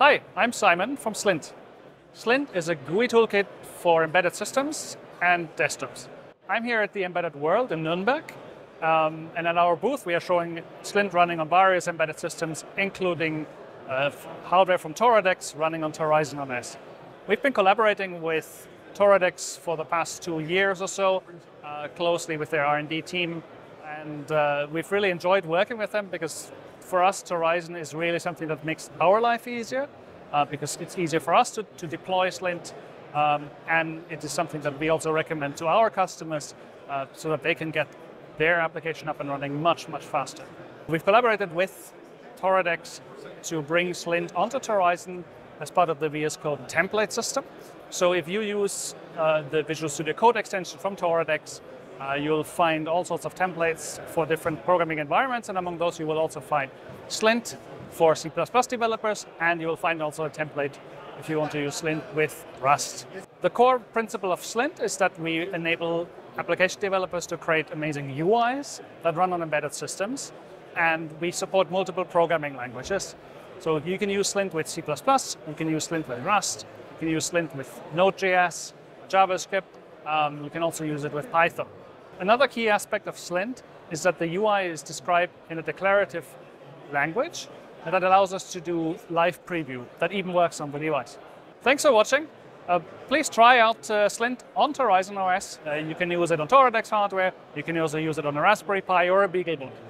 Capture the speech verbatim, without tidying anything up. Hi, I'm Simon from Slint. Slint is a G U I toolkit for embedded systems and desktops. I'm here at the Embedded World in Nuremberg, um, and at our booth we are showing Slint running on various embedded systems, including uh, hardware from Toradex running on Torizon O S. We've been collaborating with Toradex for the past two years or so, uh, closely with their R and D team, and uh, we've really enjoyed working with them because for us, Torizon is really something that makes our life easier uh, because it's easier for us to, to deploy Slint, um, and it is something that we also recommend to our customers uh, so that they can get their application up and running much, much faster. We've collaborated with Toradex to bring Slint onto Torizon as part of the V S Code template system. So if you use uh, the Visual Studio Code extension from Toradex, Uh, you'll find all sorts of templates for different programming environments, and among those you will also find Slint for C plus plus developers, and you will find also a template if you want to use Slint with Rust. The core principle of Slint is that we enable application developers to create amazing U Is that run on embedded systems, and we support multiple programming languages. So you can use Slint with C plus plus, you can use Slint with Rust, you can use Slint with Node.js, JavaScript, um, you can also use it with Python. Another key aspect of Slint is that the U I is described in a declarative language, and that allows us to do live preview that even works on the device. Thanks for watching. Uh, please try out uh, Slint on Torizon O S. Uh, you can use it on Toradex hardware, you can also use it on a Raspberry Pi or a BeagleBone.